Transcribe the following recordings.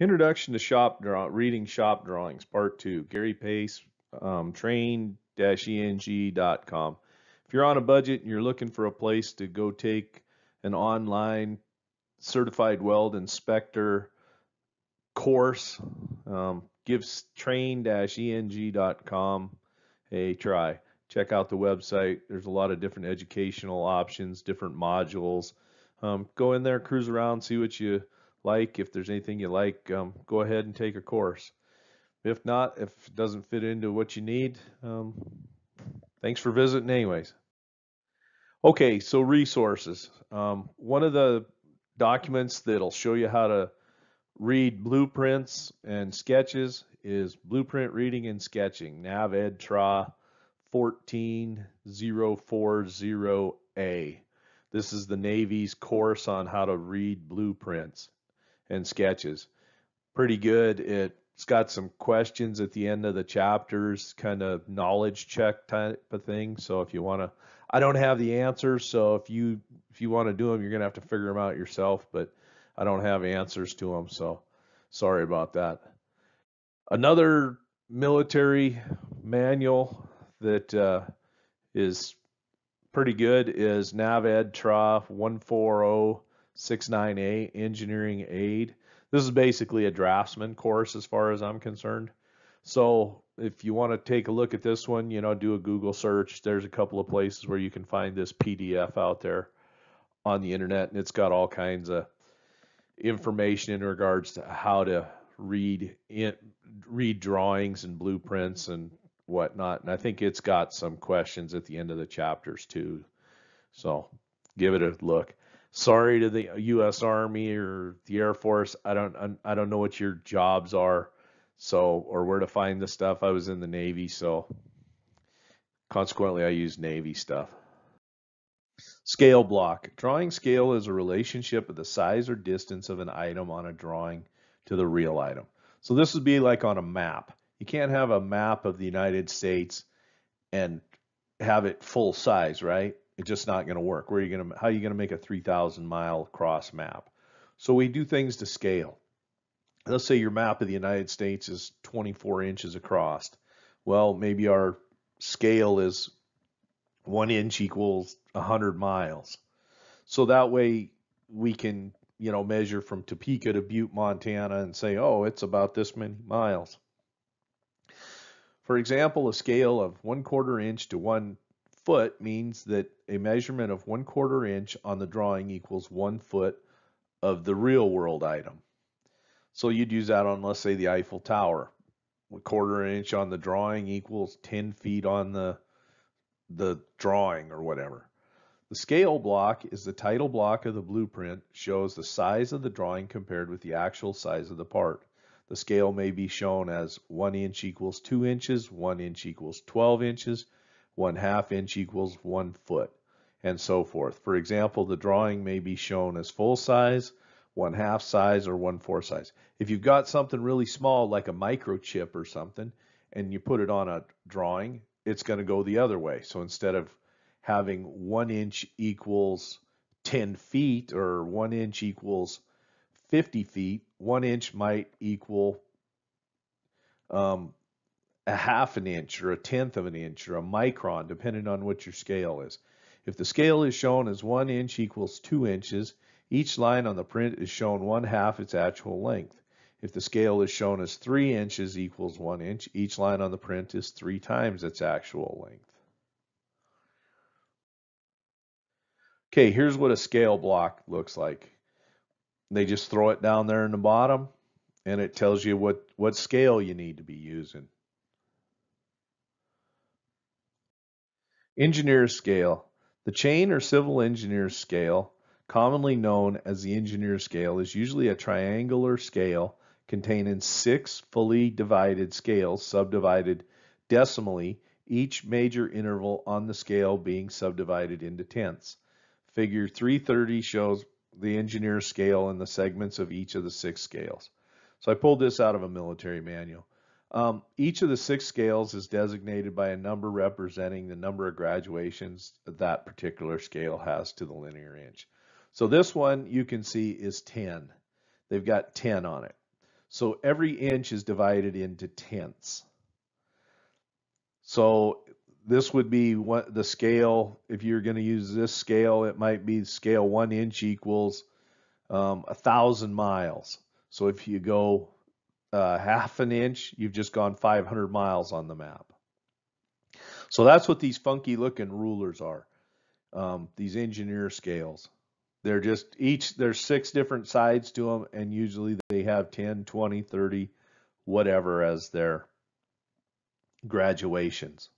Introduction to reading shop drawings, part 2, Gary Pace, train-eng.com. If you're on a budget and you're looking for a place to go take an online certified weld inspector course, give train-eng.com a try. Check out the website. There's a lot of different educational options, different modules. Go in there, cruise around, see what you like. If there's anything you like, go ahead and take a course. If not, if it doesn't fit into what you need, thanks for visiting anyways. Okay, so resources. One of the documents that'll show you how to read blueprints and sketches is Blueprint Reading and Sketching, NAVEDTRA 14040A. This is the Navy's course on how to read blueprints and sketches. Pretty good. It's got some questions at the end of the chapters, kind of knowledge check type of thing. So if you want to, I don't have the answers, so if you want to do them, you're going to have to figure them out yourself, but I don't have answers to them, so sorry about that. Another military manual that is pretty good is NAVEDTRA 140 69A, Engineering Aid. This is basically a draftsman course as far as I'm concerned. So if you want to take a look at this one, you know, do a Google search. There's a couple of places where you can find this PDF out there on the internet, and it's got all kinds of information in regards to how to read drawings and blueprints and whatnot. And I think it's got some questions at the end of the chapters too. So give it a look. Sorry to the U.S. Army or the Air Force. I don't know what your jobs are, so, or where to find the stuff. I was in the Navy, so consequently I use Navy stuff. Scale block. Drawing scale is a relationship of the size or distance of an item on a drawing to the real item. So this would be like on a map. You can't have a map of the United States and have it full size, right? It's just not going to work. How are you going to make a 3,000 mile cross map? So we do things to scale. Let's say your map of the United States is 24 inches across. Well, maybe our scale is 1 inch equals 100 miles. So that way we can, you know, measure from Topeka to Butte, Montana and say, oh, it's about this many miles. For example, a scale of 1/4 inch to 1 foot means that a measurement of 1/4 inch on the drawing equals 1 foot of the real world item. So you'd use that on, let's say, the Eiffel Tower. 1/4 inch on the drawing equals 10 feet on the drawing or whatever. The scale block is the title block of the blueprint, shows the size of the drawing compared with the actual size of the part. The scale may be shown as 1 inch equals 2 inches, 1 inch equals 12 inches, 1/2 inch equals 1 foot, and so forth. For example, the drawing may be shown as full size, 1/2 size, or 1/4 size. If you've got something really small, like a microchip or something, and you put it on a drawing, it's going to go the other way. So instead of having 1 inch equals 10 feet or 1 inch equals 50 feet, 1 inch might equal a 1/2 inch or a 1/10 of an inch or a micron, depending on what your scale is. If the scale is shown as 1 inch equals 2 inches, each line on the print is shown 1/2 its actual length. If the scale is shown as 3 inches equals 1 inch, each line on the print is 3 times its actual length. Okay, here's what a scale block looks like. They just throw it down there in the bottom and it tells you what scale you need to be using. Engineer's scale. The chain or civil engineer's scale, commonly known as the engineer's scale, is usually a triangular scale containing 6 fully divided scales subdivided decimally, each major interval on the scale being subdivided into tenths. Figure 330 shows the engineer's scale and the segments of each of the 6 scales. So I pulled this out of a military manual. Each of the 6 scales is designated by a number representing the number of graduations that particular scale has to the linear inch. So this one you can see is 10. They've got 10 on it. So every inch is divided into tenths. So this would be what the scale, if you're going to use this scale, it might be scale 1 inch equals 1,000 miles. So if you go half an inch, you've just gone 500 miles on the map. So that's what these funky looking rulers are, these engineer scales. They're just each, there's 6 different sides to them, and usually they have 10, 20, 30, whatever as their graduations.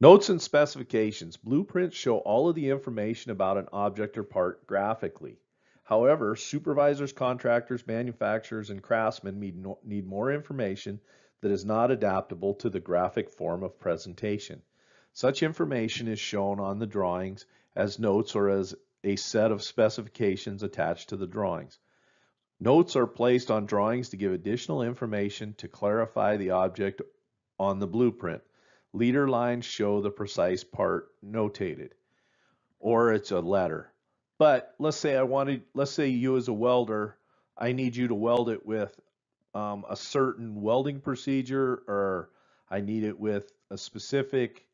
Notes and specifications. Blueprints show all of the information about an object or part graphically. However, supervisors, contractors, manufacturers, and craftsmen need more information that is not adaptable to the graphic form of presentation. Such information is shown on the drawings as notes or as a set of specifications attached to the drawings. Notes are placed on drawings to give additional information to clarify the object on the blueprint. Leader lines show the precise part notated, or it's a letter. But let's say let's say you as a welder, I need you to weld it with a certain welding procedure, or I need it with a specific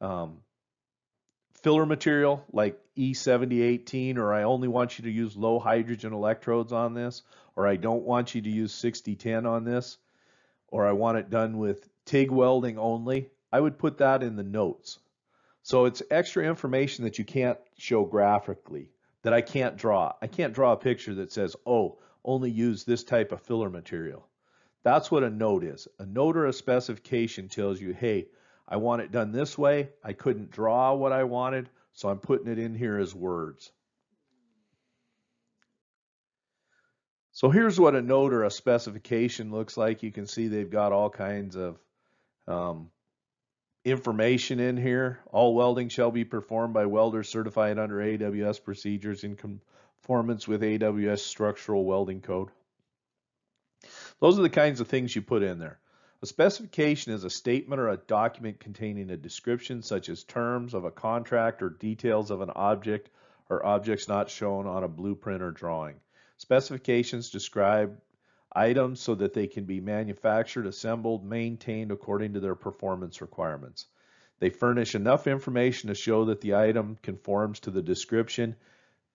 filler material like E7018, or I only want you to use low hydrogen electrodes on this, or I don't want you to use 6010 on this, or I want it done with TIG welding only. I would put that in the notes. So it's extra information that you can't show graphically, that I can't draw. I can't draw a picture that says, oh, only use this type of filler material. That's what a note is. A note or a specification tells you, hey, I want it done this way. I couldn't draw what I wanted, so I'm putting it in here as words. So here's what a note or a specification looks like. You can see they've got all kinds of information in here. All welding shall be performed by welders certified under AWS procedures in conformance with AWS structural welding code. Those are the kinds of things you put in there. A specification is a statement or a document containing a description such as terms of a contract or details of an object or objects not shown on a blueprint or drawing. Specifications describe items so that they can be manufactured, assembled, maintained according to their performance requirements. They furnish enough information to show that the item conforms to the description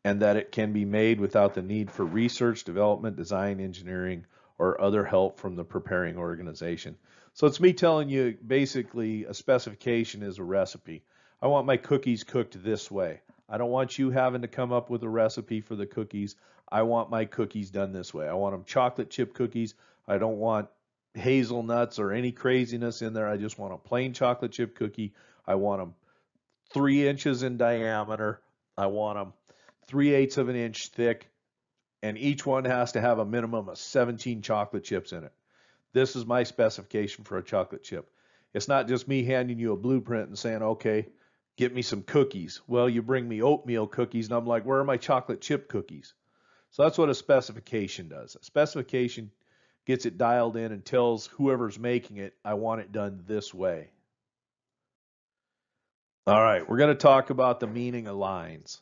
and that it can be made without the need for research, development, design, engineering, or other help from the preparing organization. So it's me telling you, basically, a specification is a recipe. I want my cookies cooked this way. I don't want you having to come up with a recipe for the cookies. I want my cookies done this way. I want them chocolate chip cookies. I don't want hazelnuts or any craziness in there. I just want a plain chocolate chip cookie. I want them 3 inches in diameter. I want them 3/8 of an inch thick. And each one has to have a minimum of 17 chocolate chips in it. This is my specification for a chocolate chip. It's not just me handing you a blueprint and saying, okay, get me some cookies. Well, you bring me oatmeal cookies, and I'm like, where are my chocolate chip cookies? So that's what a specification does. A specification gets it dialed in and tells whoever's making it, I want it done this way. All right, we're going to talk about the meaning of lines.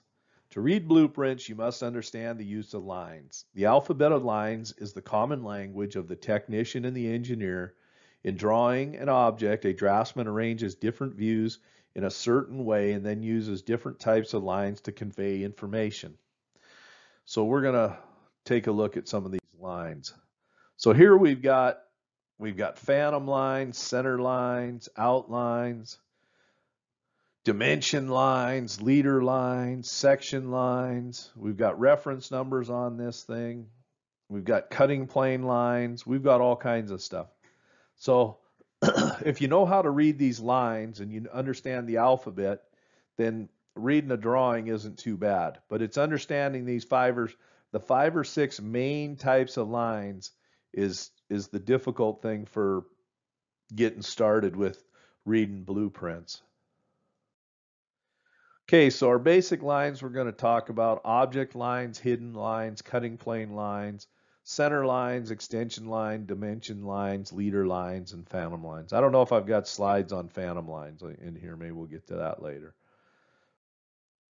To read blueprints, you must understand the use of lines. The alphabet of lines is the common language of the technician and the engineer. In drawing an object, a draftsman arranges different views in a certain way and then uses different types of lines to convey information. So we're going to take a look at some of these lines. So here we've got phantom lines, center lines, outlines, dimension lines, leader lines, section lines. We've got reference numbers on this thing. We've got cutting plane lines. We've got all kinds of stuff. So if you know how to read these lines and you understand the alphabet, then reading a drawing isn't too bad. But it's understanding these the 5 or 6 main types of lines is the difficult thing for getting started with reading blueprints. Okay, so our basic lines we're going to talk about: object lines, hidden lines, cutting plane lines, center lines, extension line, dimension lines, leader lines, and phantom lines. I don't know if I've got slides on phantom lines in here. Maybe we'll get to that later.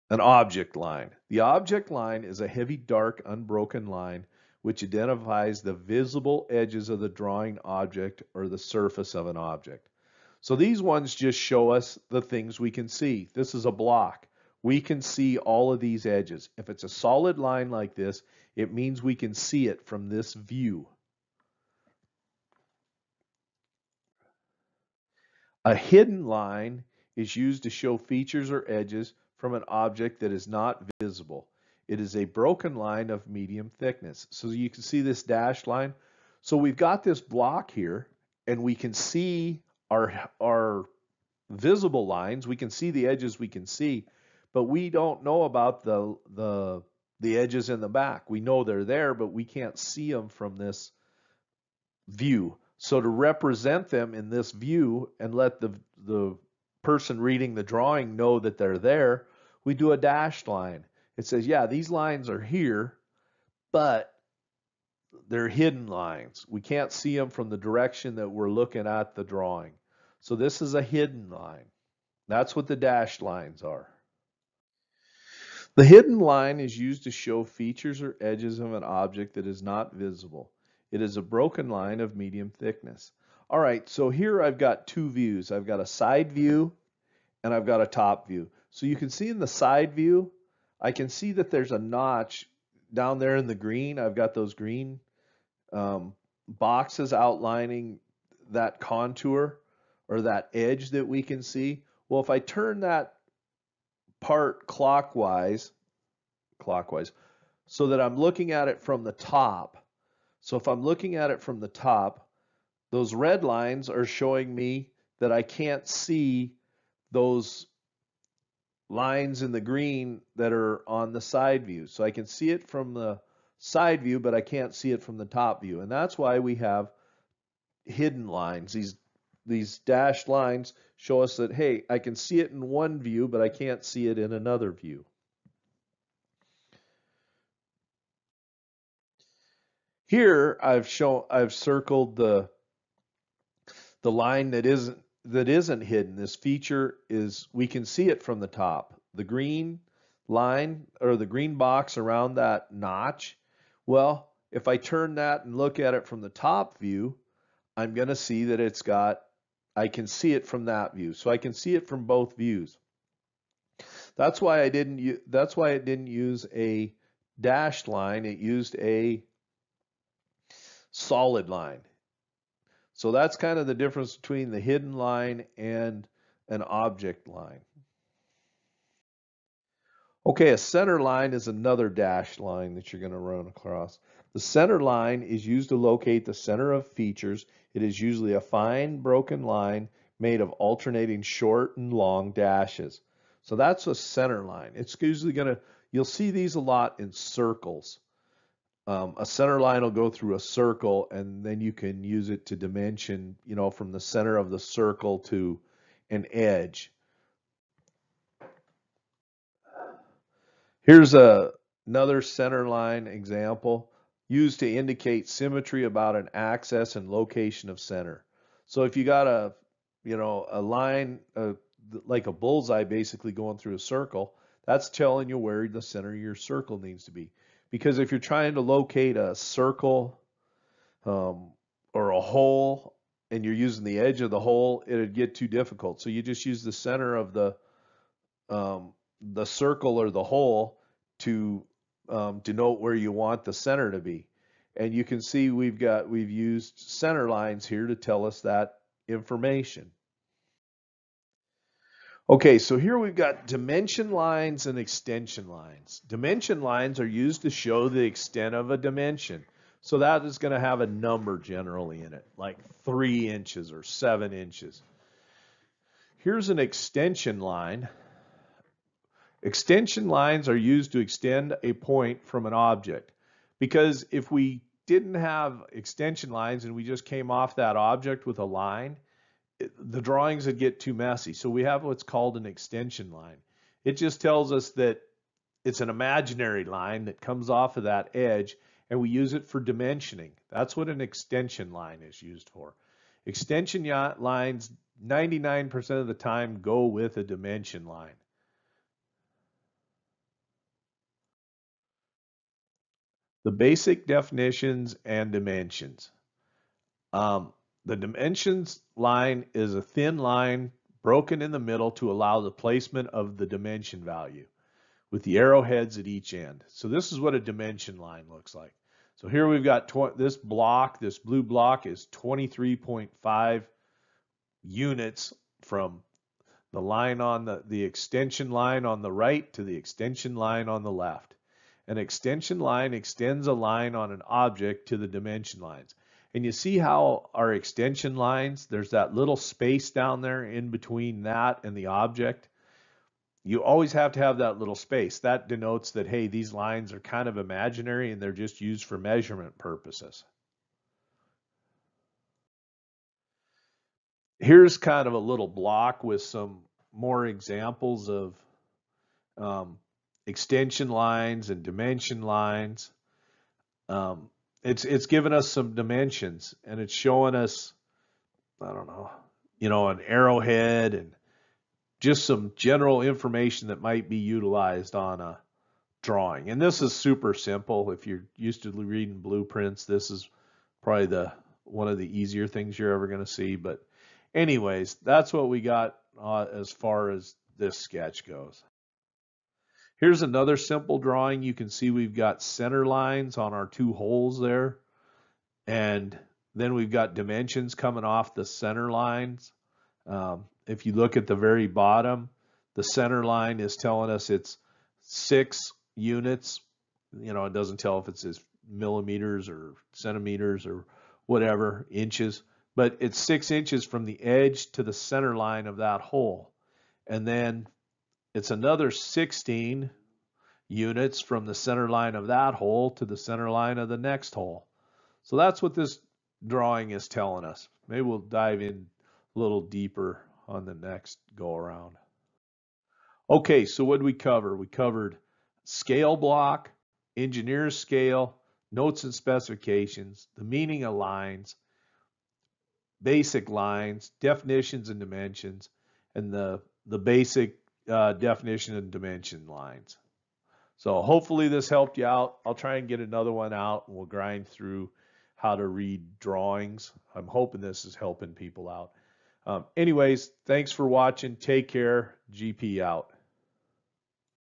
An object line. The object line is a heavy, dark, unbroken line which identifies the visible edges of the drawing object or the surface of an object. So these ones just show us the things we can see. This is a block. We can see all of these edges. If it's a solid line like this, it means we can see it from this view. A hidden line is used to show features or edges from an object that is not visible. It is a broken line of medium thickness. So you can see this dashed line. So we've got this block here, and we can see our visible lines. We can see the edges we can see, but we don't know about the edges in the back. We know they're there, but we can't see them from this view. So to represent them in this view and let the person reading the drawing know that they're there, we do a dashed line. It says, yeah, these lines are here, but they're hidden lines. We can't see them from the direction that we're looking at the drawing. So this is a hidden line. That's what the dashed lines are. The hidden line is used to show features or edges of an object that is not visible. It is a broken line of medium thickness. All right, so here I've got two views. I've got a side view and I've got a top view. So you can see in the side view, I can see that there's a notch down there in the green. I've got those green boxes outlining that contour or that edge that we can see. Well, if I turn that part clockwise, so that I'm looking at it from the top. So if I'm looking at it from the top, those red lines are showing me that I can't see those lines in the green that are on the side view. So I can see it from the side view, but I can't see it from the top view. And that's why we have hidden lines. These dashed lines show us that, hey, I can see it in one view, but I can't see it in another view. Here I've circled the line that isn't hidden. This feature is, we can see it from the top. The green line or the green box around that notch. Well, if I turn that and look at it from the top view, I'm going to see that it's got, I can see it from that view. So I can see it from both views. That's why it didn't use a dashed line. It used a solid line. So that's kind of the difference between the hidden line and an object line. Okay, a center line is another dashed line that you're going to run across. The center line is used to locate the center of features. It is usually a fine broken line made of alternating short and long dashes. So that's a center line. It's usually going to, you'll see these a lot in circles. A center line will go through a circle, and then you can use it to dimension, you know, from the center of the circle to an edge. Here's another center line example used to indicate symmetry about an axis and location of center. So if you got a, you know, a line like a bullseye basically going through a circle, that's telling you where the center of your circle needs to be. Because if you're trying to locate a circle or a hole and you're using the edge of the hole, it'd get too difficult. So you just use the center of the circle or the hole to denote where you want the center to be. And you can see we've used center lines here to tell us that information. Okay, so here we've got dimension lines and extension lines. Dimension lines are used to show the extent of a dimension. So that is going to have a number generally in it, like 3 inches or 7 inches. Here's an extension line. Extension lines are used to extend a point from an object. Because if we didn't have extension lines and we just came off that object with a line, the drawings would get too messy. So we have what's called an extension line. It just tells us that it's an imaginary line that comes off of that edge, and we use it for dimensioning. That's what an extension line is used for. Extension lines 99% of the time go with a dimension line. the basic definitions and dimensions. The dimensions line is a thin line broken in the middle to allow the placement of the dimension value with the arrowheads at each end. So this is what a dimension line looks like. So here we've got this block, this blue block is 23.5 units from the line on the extension line on the right to the extension line on the left. An extension line extends a line on an object to the dimension lines. And you see how our extension lines, there's that little space down there in between that and the object. You always have to have that little space. That denotes that, hey, these lines are kind of imaginary and they're just used for measurement purposes. Here's kind of a little block with some more examples of extension lines and dimension lines. It's given us some dimensions and it's showing us, I don't know, you know, an arrowhead and just some general information that might be utilized on a drawing. And this is super simple. If you're used to reading blueprints, this is probably one of the easier things you're ever going to see. But anyways, that's what we got as far as this sketch goes. Here's another simple drawing. You can see we've got center lines on our two holes there. And then we've got dimensions coming off the center lines. If you look at the very bottom, the center line is telling us it's 6 units. You know, it doesn't tell if it's millimeters or centimeters or whatever, inches. But it's 6 inches from the edge to the center line of that hole. And then it's another 16 units from the center line of that hole to the center line of the next hole. So that's what this drawing is telling us. Maybe we'll dive in a little deeper on the next go around. Okay, so what did we cover? We covered scale block, engineer's scale, notes and specifications, the meaning of lines, basic lines, definitions and dimensions, and the basic definition and dimension lines. So hopefully this helped you out. I'll try and get another one out and we'll grind through how to read drawings. I'm hoping this is helping people out. Anyways, thanks for watching. Take care. GP out.